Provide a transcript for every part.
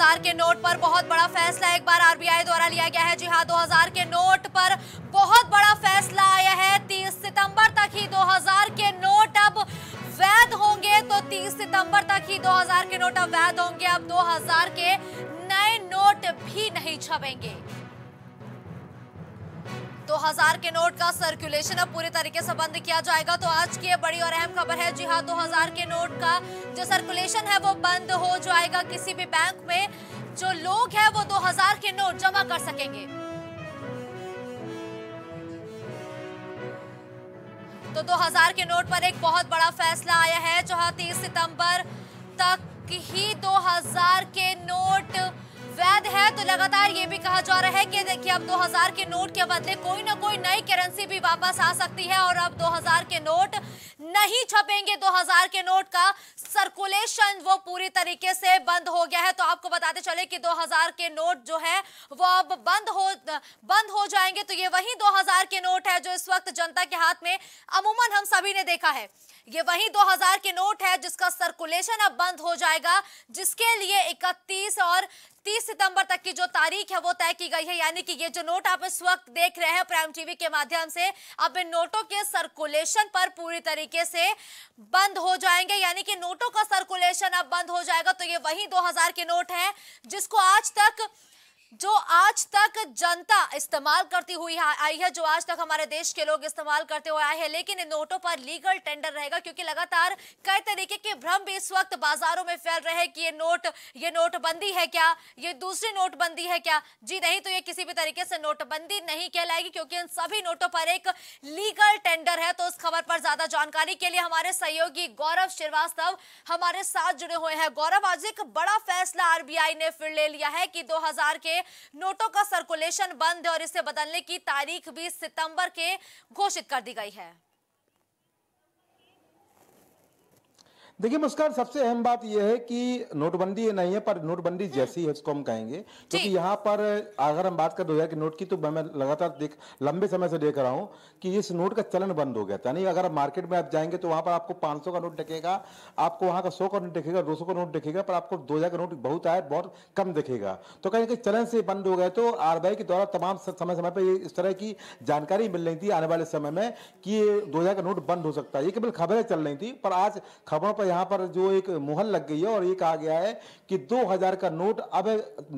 2000 के नोट पर बहुत बड़ा फैसला एक बार आरबीआई द्वारा लिया गया है। जी हाँ, 2000 के नोट पर बहुत बड़ा फैसला आया है। 30 सितंबर तक ही 2000 के नोट अब वैध होंगे। तो 30 सितंबर तक ही 2000 के नोट अब वैध होंगे। अब 2000 के नए नोट भी नहीं छपेंगे। 2000 के नोट का सर्कुलेशन अब पूरे तरीके से बंद किया जाएगा। तो आज की बड़ी और अहम खबर है। जी हाँ, 2000 के नोट का जो सर्कुलेशन है वो बंद हो जाएगा। किसी भी बैंक में जो लोग हैं वो 2000 के नोट जमा कर सकेंगे। तो 2000 के नोट पर एक बहुत बड़ा फैसला आया है। जहां 30 सितंबर तक ही 2000 के नोट वैध है, तो लगातार ये भी कहा जा रहा है कि देखिए अब 2000 के नोट के बदले कोई ना कोई नई करेंसी भी वापस आ सकती है और अब 2000 के नोट नहीं छपेंगे। 2000 के नोट का सर्कुलेशन वो पूरी तरीके से बंद हो गया है। तो आपको बताते चले कि 2000 के नोट जो है वो अब बंद हो जाएंगे। तो ये वही 2000 के नोट है जो इस वक्त जनता के हाथ में अमूमन हम सभी ने देखा है। ये वही 2000 के नोट है जिसका सर्कुलेशन अब बंद हो जाएगा, जिसके लिए 31 और 30 सितंबर तक की जो तारीख है वो तय की गई है। यानी कि ये जो नोट आप इस वक्त देख रहे हैं प्राइम टीवी के माध्यम से, अब इन नोटों के सर्कुलेशन पर पूरी तरीके से बंद हो जाएंगे। यानी कि नोटों का सर्कुलेशन अब बंद हो जाएगा। तो ये वही 2000 के नोट हैं जिसको आज तक जनता इस्तेमाल करती हुई आई है, जो आज तक हमारे देश के लोग इस्तेमाल करते हुए आए हैं। लेकिन इन नोटों पर लीगल टेंडर रहेगा, क्योंकि लगातार कई तरीके के भ्रम भी इस वक्त बाजारों में फैल रहे हैं कि ये नोटबंदी है क्या, ये दूसरी नोटबंदी है क्या। जी नहीं, तो ये किसी भी तरीके से नोटबंदी नहीं कहलाएगी, क्योंकि इन सभी नोटों पर एक लीगल टेंडर है। तो इस खबर पर ज्यादा जानकारी के लिए हमारे सहयोगी गौरव श्रीवास्तव हमारे साथ जुड़े हुए हैं। गौरव, आज एक बड़ा फैसला आरबीआई ने फिर ले लिया है कि 2000 के नोटों का सर्कुलेशन बंद है और इसे बदलने की तारीख 20 सितंबर के घोषित कर दी गई है। देखिए मुस्कान, सबसे अहम बात यह है कि नोटबंदी ये नहीं है, पर नोटबंदी जैसी है उसको हम कहेंगे, क्योंकि यहाँ पर अगर हम बात कर 2000 के नोट की, तो मैं लगातार लंबे समय से देख रहा हूँ कि इस नोट का चलन बंद हो गया था। यानी अगर आप मार्केट में आप जाएंगे तो वहाँ पर आपको 500 का नोट दिखेगा, आपको वहाँ का 100 का नोट दिखेगा, 200 का नोट दिखेगा, पर आपको 2000 का नोट बहुत आया बहुत कम दिखेगा। तो कहीं ना कहीं चलन से बंद हो गए। तो आरबीआई के द्वारा तमाम समय समय पर इस तरह की जानकारी मिल रही थी आने वाले समय में कि ये 2000 का नोट बंद हो सकता है। ये केवल खबरें चल रही थी, पर आज खबरों पर यहाँ पर जो एक मुहर लग गई है और ये कहा गया है कि 2000 का नोट अब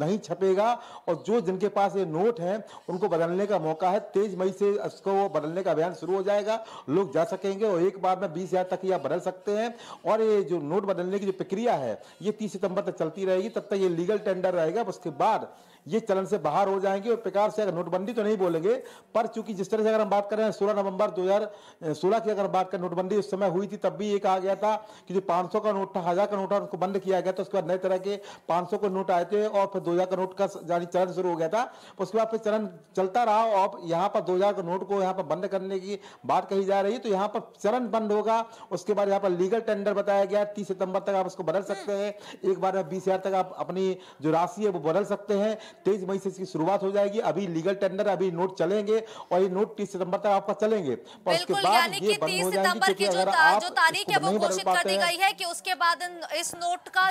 नहीं छपेगा और जो जिनके पास ये नोट हैं उनको बदलने का मौका है। 23 मई से इसको बदलने का अभियान शुरू हो जाएगा, लोग जा सकेंगे और एक बार में 20000 तक ही आप बदल सकते हैं। और ये जो नोट बदलने की जो प्रक्रिया है ये 30 सितंबर तक चलती रहेगी। तब तक ये लीगल टेंडर रहेगा, उसके बाद ये चलन से बाहर हो जाएंगे। और प्रकार से अगर नोटबंदी तो नहीं बोलेंगे, पर चूंकि जिस तरह से अगर हम बात कर रहे हैं 16 नवंबर 2016 की अगर बात करें, नोटबंदी उस समय हुई थी, तब भी ये कहा गया था कि जो 500 का नोट था, 1000 का नोट था, उनको बंद किया गया था। उसके बाद नए तरह के 500 के नोट आए थे और फिर 2000 का नोट का जारी चलन शुरू हो गया था। उसके बाद फिर चलन चलता रहा और यहाँ पर 2000 के नोट को यहाँ पर बंद करने की बात कही जा रही है। तो यहाँ पर चलन बंद होगा, उसके बाद यहाँ पर लीगल टेंडर बताया गया 30 सितंबर तक आप उसको बदल सकते हैं। एक बार में 20000 तक आप अपनी जो राशि है वो बदल सकते हैं। 23 मई से इसकी शुरुआत हो जाएगी। अभी लीगल टेंडर, अभी नोट चलेंगे और ये नोट 30 सितंबर तक आपका चलेंगे। बिल्कुल, यानी कि 30 सितंबर की जो तारीख है वो घोषित कर दी गई है कि उसके बाद इस नोट का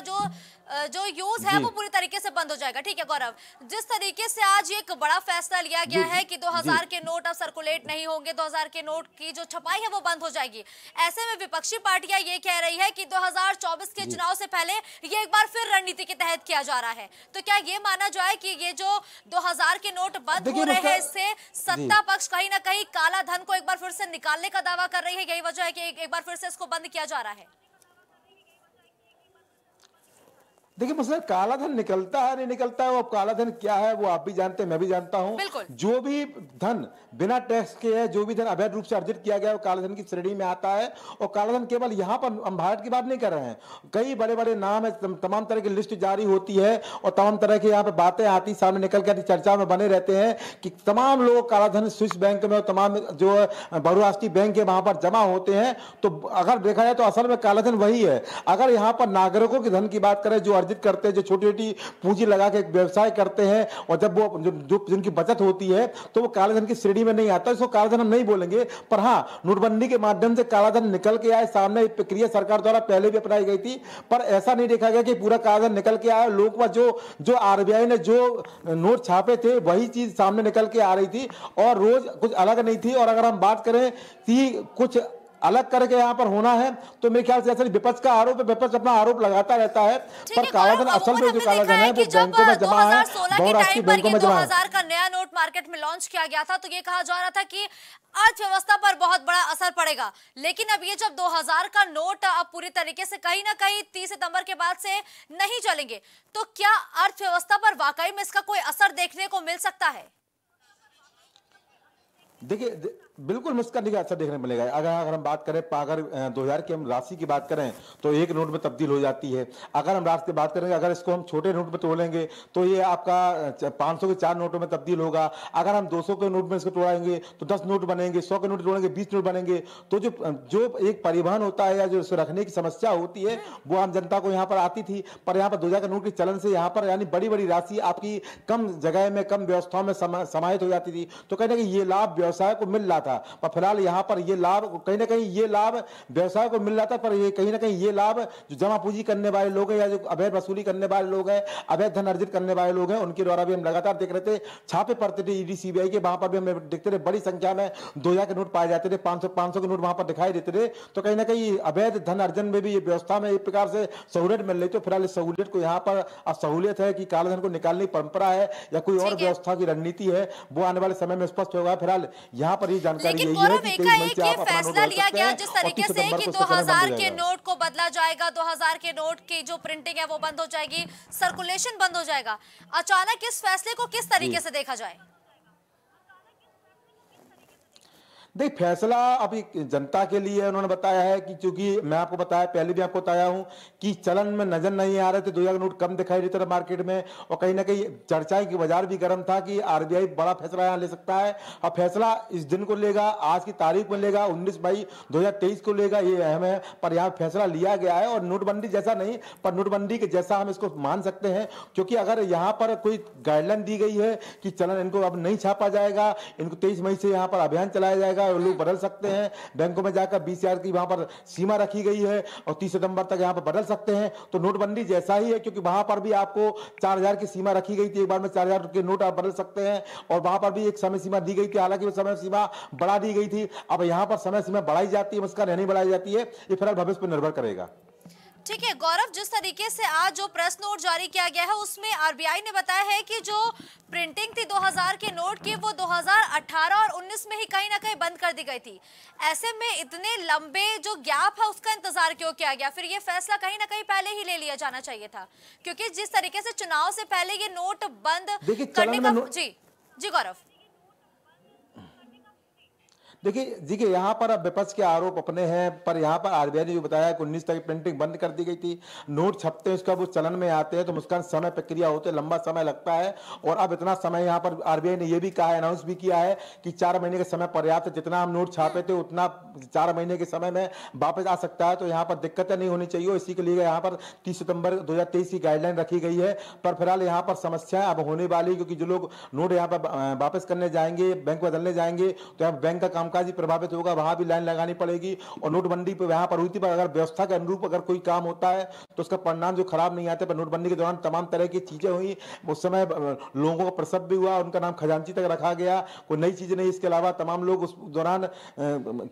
जो यूज है वो पूरी तरीके से बंद हो जाएगा। ठीक है गौरव, जिस तरीके से आज एक बड़ा फैसला लिया गया है कि 2000 के नोट अब सर्कुलेट नहीं होंगे, 2000 के नोट की जो छपाई है वो बंद हो जाएगी, ऐसे में विपक्षी पार्टियां ये कह रही है कि 2024 के चुनाव से पहले ये एक बार फिर रणनीति के तहत किया जा रहा है। तो क्या ये माना जाए कि ये जो 2000 के नोट बंद हो रहे हैं, इससे सत्ता पक्ष कहीं ना कहीं काला धन को एक बार फिर से निकालने का दावा कर रही है, यही वजह है कि एक बार फिर से इसको बंद किया जा रहा है? देखिए मसला, काला धन निकलता है नहीं निकलता है, वो काला धन क्या है वो आप भी जानते हैं, मैं भी जानता हूं। जो भी धन बिना टैक्स के है, जो भी धन अवैध रूप से अर्जित किया गया है, वो काला धन की श्रेणी में आता है। और काला धन केवल यहाँ पर हम भारत की बात नहीं कर रहे हैं, कई बड़े बड़े नाम है, तमाम तरह की लिस्ट जारी होती है और तमाम तरह की यहाँ पर बातें आती सामने निकल कर चर्चा में बने रहते हैं कि तमाम लोग काला धन स्विस बैंक में और तमाम जो बहुराष्ट्रीय बैंक है वहां पर जमा होते हैं। तो अगर देखा जाए तो असल में काला धन वही है। अगर यहाँ पर नागरिकों के धन की बात करें, जो अर्जित करते हैं, जो छोटी छोटी पूंजी लगा के व्यवसाय करते हैं, और जब वो जिनकी बचत होती है तो वो कालाधन की श्रेणी में नहीं आता। इसको कालाधन हम नहीं बोलेंगे, पर हाँ नोटबंदी के माध्यम से कालाधन निकल के आए सामने। प्रक्रिया सरकार द्वारा पहले भी अपनाई गई थी, पर ऐसा नहीं देखा गया कि पूरा कालाधन निकल के आया। लोगों का जो आरबीआई ने जो नोट छापे थे वही चीज सामने निकल के आ रही थी, और रोज कुछ अलग नहीं थी। और अगर हम बात करें कि कुछ अलग करके यहाँ पर होना है तो मेरे ख्याल से विपक्ष का आरोप है, विपक्ष अपना आरोप लगाता रहता है, पर कालाधन असल में जो कालाधन है वो बैंकों में जमा है, बहुराष्ट्रीय बैंकों में जमा है। 2000 का नया नोट मार्केट में लॉन्च किया गया था तो ये कहा जा रहा था कि अर्थव्यवस्था पर बहुत बड़ा असर पड़ेगा, लेकिन अब ये जब 2000 का नोट अब पूरी तरीके से कहीं ना कहीं 30 सितंबर के बाद से नहीं चलेंगे तो क्या अर्थव्यवस्था पर वाकई में इसका कोई असर देखने को मिल सकता है? देखिए बिल्कुल मुश्किल नहीं अच्छा देखने मिलेगा। अगर हम बात करें अगर 2000 की हम राशि की बात करें तो एक नोट में तब्दील हो जाती है। अगर हम राशि की बात करेंगे, अगर इसको हम छोटे नोट में तोड़ेंगे तो ये आपका 500 के 4 नोटों में तब्दील होगा। अगर हम 200 के नोट में इसको तोड़ाएंगे तो 10 नोट बनेंगे, 100 के नोट तोड़ेंगे 20 नोट बनेंगे। तो जो एक परिवहन होता है या जो इसको रखने की समस्या होती है वो आम जनता को यहाँ पर आती थी, पर यहाँ पर 2000 के नोट के चलन से यहाँ पर यानी बड़ी बड़ी राशि आपकी कम जगह में कम व्यवस्थाओं में समाहित हो जाती थी, तो कहीं ना कहीं ये लाभ व्यवसाय को मिल रहा था। पर फिलहाल यहाँ पर ये लाभ कहीं ना कहीं ये लाभ व्यवसाय को मिल रहा था, पर ये कहीं ना कहीं ये लाभ जो जमा पूंजी करने वाले लोग हैं या जो अवैध वसूली करने वाले लोग हैं, अवैध धन अर्जित करने वाले लोग हैं, उनके द्वारा भी हम लगातार देख रहे थे। छापे पड़ते थे ईडी सीबीआई के, वहां पर भी हम देखते थे बड़ी संख्या में 2000 के नोट पाए जाते थे, 500 के नोट वहां पर दिखाई देते थे। तो कहीं ना कहीं अवैध धन अर्जन में भी व्यवस्था में एक प्रकार से सहूलियत मिल रही थी। फिलहाल इस सहूलियत को यहाँ पर अब सहूलियत है कि कालाधन को निकालने की परंपरा है या कोई और व्यवस्था की रणनीति है, वो आने वाले समय में स्पष्ट होगा। फिलहाल यहाँ पर लेकिन गौरव एक फैसला लिया गया जिस तरीके से कि 2000 के नोट को बदला जाएगा, 2000 के नोट की जो प्रिंटिंग है वो बंद हो जाएगी, सर्कुलेशन बंद हो जाएगा। अचानक इस फैसले को किस तरीके से देखा जाए? देख फैसला अभी जनता के लिए उन्होंने बताया है कि चूंकि मैं आपको बताया पहले भी आपको बताया हूं कि चलन में नजर नहीं आ रहे थे, 2000 नोट कम दिखाई देते थे मार्केट में, और कहीं ना कहीं चर्चाएं की बाजार भी गर्म था कि आरबीआई बड़ा फैसला यहाँ ले सकता है। अब फैसला इस दिन को लेगा, आज की तारीख में लेगा, 19 मई 2023 को लेगा, ये अहम है। पर यहाँ फैसला लिया गया है और नोटबंदी जैसा नहीं, पर नोटबंदी के जैसा हम इसको मान सकते हैं, क्योंकि अगर यहाँ पर कोई गाइडलाइन दी गई है कि चलन इनको अब नहीं छापा जाएगा, इनको 23 मई से यहाँ पर अभियान चलाया जाएगा, लोग बदल सकते हैं, बैंकों में जाकर 20,000 की वहां पर सीमा रखी गई है और 30 सितंबर तक यहां पर बदल सकते हैं, तो नोटबंदी जैसा ही है। क्योंकि वहां पर भी आपको 4,000 की सीमा रखी गई थी, एक बार में 4,000 के नोट आप बदल सकते हैं, और वहां पर भी एक समय सीमा दी गई थी, हालांकि वो समय सीमा बढ़ा दी गई थी। अब यहां पर समय सीमा बढ़ाई जाती है, मुस्कान नहीं बढ़ाई जाती है, ये फिलहाल भविष्य पर निर्भर करेगा। ठीक है गौरव, जिस तरीके से आज जो प्रेस नोट जारी किया गया है उसमें आरबीआई ने बताया है कि जो प्रिंटिंग थी 2000 के नोट की वो 2018 और 19 में ही कहीं ना कहीं बंद कर दी गई थी। ऐसे में इतने लंबे जो गैप है उसका इंतजार क्यों किया गया? फिर ये फैसला कहीं ना कहीं पहले ही ले लिया जाना चाहिए था, क्योंकि जिस तरीके से चुनाव से पहले ये नोट बंद करने का जी गौरव देखिए यहाँ पर अब विपक्ष के आरोप अपने हैं, पर यहाँ पर आरबीआई ने जो बताया 19 तक प्रिंटिंग बंद कर दी गई थी, नोट छपते हैं उसका वो चलन में आते हैं तो मुस्कान समय प्रक्रिया होते लंबा समय लगता है, और अब इतना समय यहाँ पर आरबीआई ने ये भी कहा, अनाउंस भी किया है कि 4 महीने का समय पर्याप्त है, जितना हम नोट छापे थे उतना 4 महीने के समय में वापस आ सकता है, तो यहाँ पर दिक्कतें नहीं होनी चाहिए। इसी के लिए यहाँ पर 30 सितंबर 2023 की गाइडलाइन रखी गई है, पर फिलहाल यहाँ पर समस्या अब होने वाली, क्योंकि जो लोग नोट यहाँ पर वापस करने जाएंगे, बैंक बदलने जाएंगे तो यहाँ बैंक का कामकाज ही प्रभावित होगा, वहां भी लाइन लगानी पड़ेगी। और नोटबंदी पे वहां पर हुई थी, पर अगर व्यवस्था के अनुरूप अगर कोई काम होता है तो उसका परिणाम जो खराब नहीं आते, पर नोटबंदी के दौरान तमाम तरह की चीजें हुई, उस समय लोगों का प्रसव भी हुआ, उनका नाम खजांची तक रखा गया, कोई नई चीज नहीं। इसके अलावा तमाम लोग उस दौरान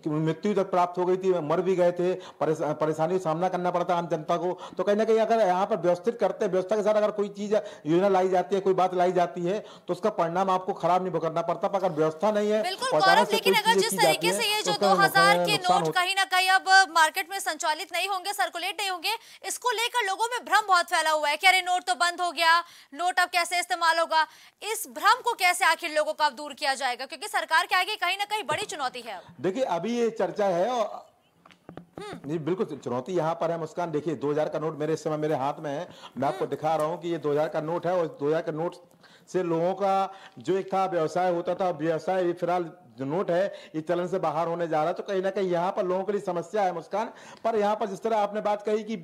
मृत्यु तक प्राप्त हो गई थी, मर भी गए थे, परेशानी का सामना करना पड़ता आम जनता को। तो कहीं ना कहीं अगर यहाँ पर व्यवस्थित करते हैं, व्यवस्था के साथ अगर कोई चीज योजना लाई जाती है, कोई बात लाई जाती है तो उसका परिणाम आपको खराब नहीं भुगतना पड़ता, पर अगर व्यवस्था नहीं है। जिस तरीके से ये जो 2000 के नोट कहीं ना कहीं अब मार्केट में संचालित नहीं होंगे, सर्कुलेट नहीं होंगे, इसको लेकर लोगों में भ्रम बहुत फैला हुआ है कि अरे नोट तो बंद हो गया, नोट अब कैसे इस्तेमाल होगा। इस भ्रम को कैसे आखिर लोगों का अब दूर किया जाएगा, क्योंकि सरकार के आगे कहीं ना कहीं बड़ी चुनौती है। देखिए अभी ये चर्चा है और जी बिल्कुल चुनौती यहाँ पर है मुस्कान। देखिए 2000 का नोट मेरे इस समय मेरे हाथ में है, मैं आपको दिखा रहा हूँ कि ये 2000 का नोट है, और 2000 का नोट से लोगों का जो एक था व्यवसाय होता था, व्यवसाय फिलहाल जो नोट है ये चलन से बाहर होने जा रहा है, तो कहीं ना कहीं यहाँ पर लोगों के लिए समस्या है मुस्कान। पर यहाँ पर जिस तरह आपने बात कही कि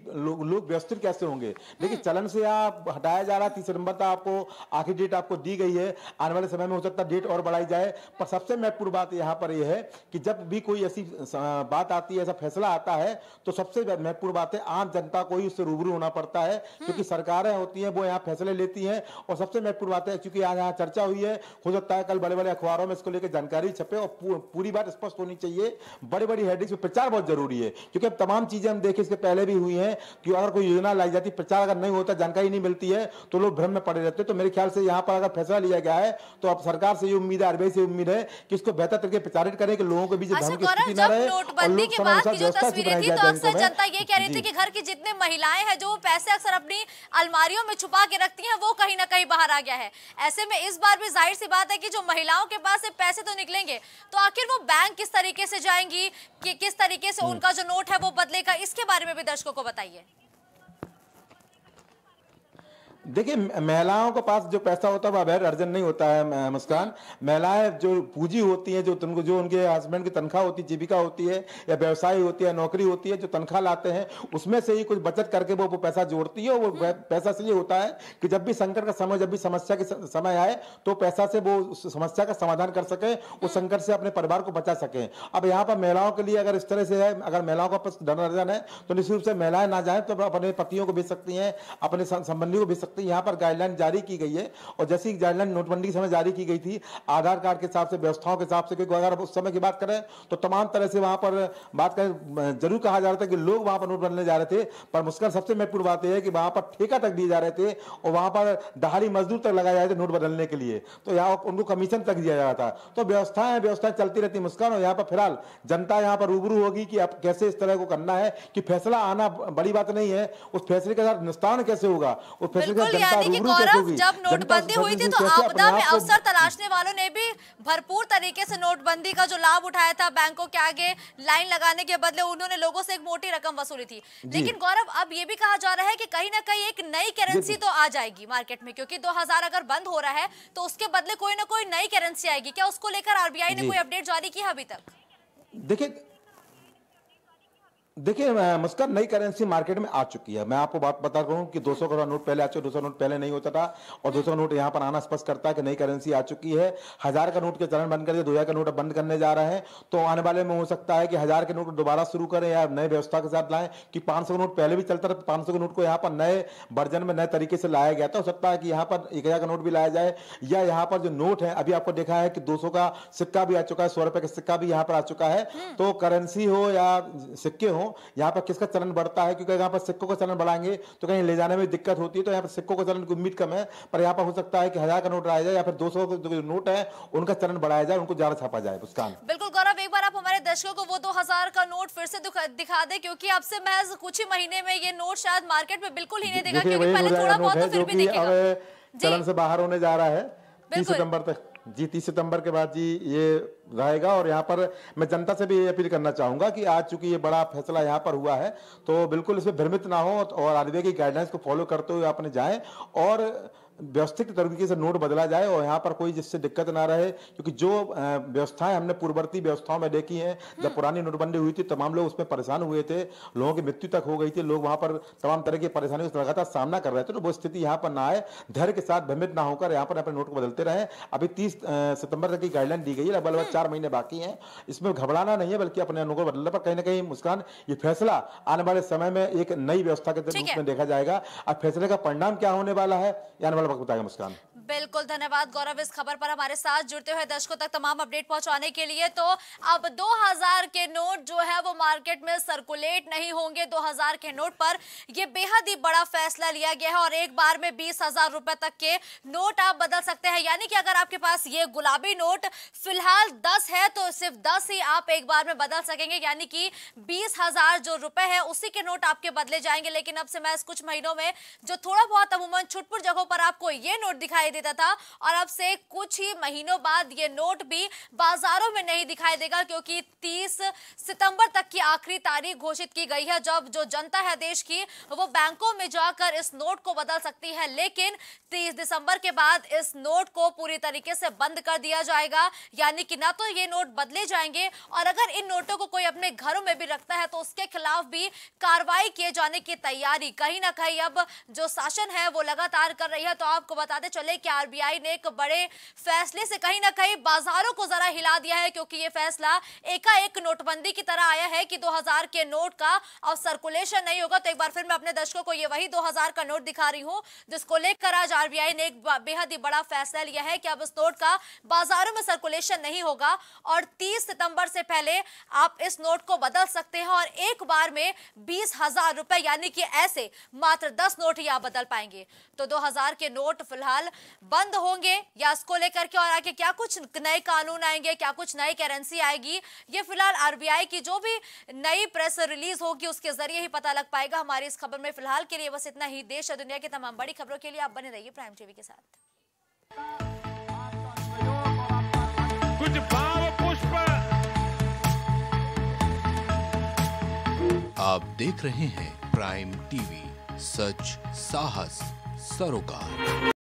लोग व्यवस्थित कैसे होंगे, लेकिन चलन से यहाँ हटाया जा रहा है। 30 नंबर तक आपको आखिरी डेट आपको दी गई है, आने वाले समय में हो सकता है डेट और बढ़ाई जाए। पर सबसे महत्वपूर्ण बात यहाँ पर यह है कि जब भी कोई ऐसी बात आती है, ऐसा फैसला आता है, तो सबसे महत्वपूर्ण बात है आम जनता को ही उससे रूबरू होना पड़ता है, क्योंकि सरकारें होती हैं वो यहाँ फैसले लेती हैं। और सबसे महत्वपूर्ण बात है, चूंकि आज यहाँ चर्चा हुई है, हो सकता है कल बड़े बड़े अखबारों में इसको लेकर जानकारी छपे और पूरी बात स्पष्ट होनी चाहिए। बड़ी बड़ी हेडिंग्स में प्रचार बहुत जरूरी है, क्योंकि अब तमाम चीजें हम देखें, इसके पहले भी हुई हैं कि अगर कोई योजना लाई जाती, प्रचार अगर नहीं होता, जानकारी नहीं मिलती है, तो लोग भ्रम में पड़े रहते हैं। तो मेरे ख्याल से यहाँ पर अगर फैसला लिया गया है तो अब सरकार से ये उम्मीद है, आरबीआई से उम्मीद है कि इसको बेहतर तरीके प्रचारित करें कि लोगों के बीच भ्रम की स्थिति न रहे। नोटबंदी के बाद की जो तस्वीरें थी, तो अक्सर जनता ये कह रही थी कि घर की जितने महिलाएं हैं जो पैसे अक्सर अपनी अलमारियों में छुपा के रखती हैं, वो कहीं ना कहीं बाहर आ गया है। ऐसे में इस बार भी जाहिर सी बात है कि जो महिलाओं के पास से पैसे तो निकलेंगे, तो आखिर वो बैंक किस तरीके से जाएंगी, कि किस तरीके से उनका जो नोट है वो बदलेगा, इसके बारे में भी दर्शकों को बताइए। देखिए, महिलाओं के पास जो पैसा होता है वह अवैध अर्जन नहीं होता है मुस्कान। महिलाएं जो पूंजी होती हैं, जो उनके हस्बैंड की तनख्वाह होती है, जीविका होती है या व्यवसाय होती है, नौकरी होती है, जो तनख्वाह लाते हैं उसमें से ही कुछ बचत करके वो पैसा जोड़ती है। और वो पैसा इसलिए होता है कि जब भी संकट का समय, जब भी समस्या का समय आए, तो पैसा से वो उस समस्या का समाधान कर सकें, उस संकट से अपने परिवार को बचा सकें। अब यहाँ पर महिलाओं के लिए अगर इस तरह से है, अगर महिलाओं का पास धन अर्जन है, तो निश्चित रूप से महिलाएं ना जाएं तो अपने पतियों को भेज सकती हैं, अपने संबंधियों को भेज सकती हैं। यहाँ पर गाइडलाइन जारी की गई है, और जैसी गाइडलाइन नोटबंदी के समय जारी की गई थी, आधार कार्ड के हिसाब से, व्यवस्थाओं के हिसाब से, क्योंकि अगर उस समय की बात करें तो तमाम तरह से वहां पर बात करें, जरूर कहा जा रहा था कि लोग वहां पर नोट बनने जा रहे थे। पर मुश्किल सबसे महत्वपूर्ण बात यह है कि वहां पर ठेका तक दिए जा रहे थे और वहां पर दहाड़ी मजदूर तक लगाए जा रहे थे नोट बदलने के लिए, तो यहाँ उनको कमीशन तक दिया जा रहा था। तो व्यवस्थाएं चलती रहती मुस्कान, और यहाँ पर फिलहाल जनता यहाँ पर रूबरू होगी कि अब कैसे इस तरह को करना है, कि फैसला आना बड़ी बात नहीं है, उस फैसले के साथ निस्तारण कैसे होगा, उस फैसले कि गौरव जब नोटबंदी हुई थी तो आपदा में अवसर तलाशने वालों ने भी भरपूर तरीके से नोटबंदी का जो लाभ उठाया था, बैंकों के आगे लाइन लगाने के बदले उन्होंने लोगों से एक मोटी रकम वसूली थी। लेकिन गौरव, अब ये भी कहा जा रहा है कि कहीं ना कहीं एक नई करेंसी तो आ जाएगी मार्केट में, क्योंकि 2000 अगर बंद हो रहा है तो उसके बदले कोई ना कोई नई करेंसी आएगी। क्या उसको लेकर आरबीआई ने कोई अपडेट जारी किया अभी तक? देखिए मुस्कान, नई करेंसी मार्केट में आ चुकी है। मैं आपको बात बता रहा हूँ कि 200 का नोट पहले आ चुका, 200 नोट पहले नहीं होता था, और 200 का नोट यहाँ पर आना स्पष्ट करता है कि नई करेंसी आ चुकी है। 1000 का नोट के चलन बंद करके 2000 का नोट अब बंद करने जा रहे हैं, तो आने वाले में हो सकता है कि 1000 के नोट दोबारा शुरू करें या नए व्यवस्था के साथ लाएं, कि 500 का नोट पहले भी चलता था, 500 के नोट को यहाँ पर नए वर्जन में नए तरीके से लाया गया था। हो सकता है कि यहाँ पर 1000 का नोट भी लाया जाए, या यहाँ पर जो नोट है, अभी आपको देखा है कि 200 का सिक्का भी आ चुका है, 100 रुपये का सिक्का भी यहाँ पर आ चुका है। तो करेंसी हो या सिक्के हो, यहाँ पर किसका चलन बढ़ता है, क्योंकि यहाँ पर सिक्कों का चलन बढ़ाएंगे तो कहीं ले जाने में दिक्कत होती है, तो यहाँ पर सिक्कों का चलन की उम्मीद कम है। पर यहाँ पर हो सकता है कि 1000 का नोट लाया जाए या फिर 200 का नोट है उनका चलन बढ़ाया जाए, उनको ज्यादा छापा जाए। मुस्कान, बिल्कुल। गौरव, एक बार आप हमारे दर्शकों को वो 2000 का नोट फिर से दिखा दे, क्योंकि अब से महज कुछ ही महीने में ये नोट शायद मार्केट में बिल्कुल ही नहीं देगा, क्योंकि पहले थोड़ा बहुत फिर भी देखेगा, चलन से बाहर होने जा रहा है 30 सितंबर तक। जी, 30 सितंबर के बाद जी ये रहेगा। और यहाँ पर मैं जनता से भी अपील करना चाहूँगा कि आज चूंकि ये बड़ा फैसला यहाँ पर हुआ है, तो बिल्कुल इसमें भ्रमित ना हो और आरबीआई की गाइडलाइंस को फॉलो करते हुए आपने जाएं और व्यवस्थित तरीके से नोट बदला जाए, और यहाँ पर कोई जिससे दिक्कत ना रहे, क्योंकि जो व्यवस्थाएं हमने पूर्ववर्ती व्यवस्थाओं में देखी हैं, जब पुरानी नोटबंदी हुई थी तमाम लोग उसमें परेशान हुए थे, लोगों की मृत्यु तक हो गई थी, लोग वहाँ पर तमाम तरह की परेशानियों का लगातार सामना कर रहे थे। तो वो स्थिति यहाँ पर ना आए, धैर्य के साथ भ्रमित ना होकर यहाँ पर अपने नोट को बदलते रहे। अभी 30 सितंबर तक की गाइडलाइन दी गई है, लगभग 4 महीने बाकी हैं, इसमें घबराना नहीं है, बल्कि अपने नोट को बदलने पर कहीं ना कहीं मुस्कान ये फैसला आने वाले समय में एक नई व्यवस्था के रूप में देखा जाएगा। अब फैसले का परिणाम क्या होने वाला है, मुस्कान। बिल्कुल, धन्यवाद गौरव इस खबर पर हमारे साथ जुड़ते हुए। दर्शकों तक तमाम अपडेट पहुंचाने के लिए, तो अब 2000 के नोट जो है वो मार्केट में सर्कुलेट नहीं होंगे। 2000 के नोट पर ये बेहद ही बड़ा फैसला लिया गया है, और एक बार में 20,000 रुपए तक के नोट आप बदल सकते हैं। यानी कि अगर आपके पास ये गुलाबी नोट फिलहाल 10 है, तो सिर्फ 10 ही आप एक बार में बदल सकेंगे, यानी कि 20,000 जो रुपए है उसी के नोट आपके बदले जाएंगे। लेकिन अब से महज कुछ महीनों में जो थोड़ा बहुत अमूमन छुटपुट जगहों पर आपको ये नोट दिखाई देता था, और अब से कुछ ही महीनों बाद ये नोट भी बाजारों में नहीं दिखाई देगा, क्योंकि 30 सितंबर तक की आखिरी तारीख घोषित की गई है, जब जो जनता है देश की वो बैंकों में जाकर इस नोट को बदल सकती है। लेकिन 30 दिसंबर के बाद इस नोट को पूरी तरीके से बंद कर दिया जाएगा, यानी कि न तो ये नोट बदले जाएंगे और अगर इन नोटों को कोई अपने घरों में भी रखता है तो उसके खिलाफ भी कार्रवाई किए जाने की तैयारी कहीं ना कहीं अब जो शासन है वो लगातार कर रही है। तो आपको बताते चले कि आरबीआई ने एक बड़े फैसले से कहीं ना कहीं बाजारों को जरा हिला दिया है, क्योंकि ये फैसला एकाएक नोटबंदी की तरह आया है कि 2000 के नोट का अब सर्कुलेशन नहीं होगा। तो एक बार फिर मैं अपने दर्शकों को ये वही 2000 का नोट दिखा रही हूं जिसको लेकर आज आरबीआई ने एक बेहद ही बड़ा फैसला लिया है कि अब इस नोट का बाजारों में सर्कुलेशन नहीं होगा और 30 सितंबर से पहले आप इस नोट को बदल सकते हैं और एक बार में 20,000 रुपए यानी कि ऐसे मात्र 10 नोट ही आप बदल पाएंगे। तो 2000 के नोट फिलहाल बंद होंगे या इसको लेकर के और आगे क्या कुछ नए कानून आएंगे, क्या कुछ नई करेंसी आएगी, ये फिलहाल आरबीआई की जो भी नई प्रेस रिलीज होगी उसके जरिए ही पता लग पाएगा। हमारी इस खबर में फिलहाल के लिए बस इतना ही। देश और दुनिया की तमाम बड़ी खबरों के लिए आप बने रहिए प्राइम टीवी के साथ। कुछ भाव पुष्प आप देख रहे हैं प्राइम टीवी, सच साहस सरोकार।